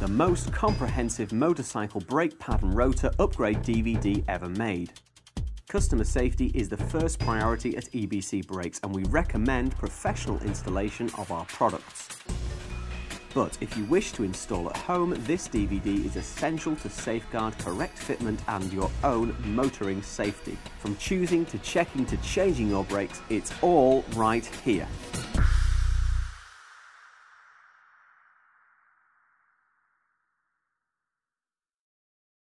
the most comprehensive motorcycle brake pad and rotor upgrade DVD ever made. Customer safety is the first priority at EBC Brakes, and we recommend professional installation of our products. But if you wish to install at home, this DVD is essential to safeguard correct fitment and your own motoring safety. From choosing to checking to changing your brakes, it's all right here.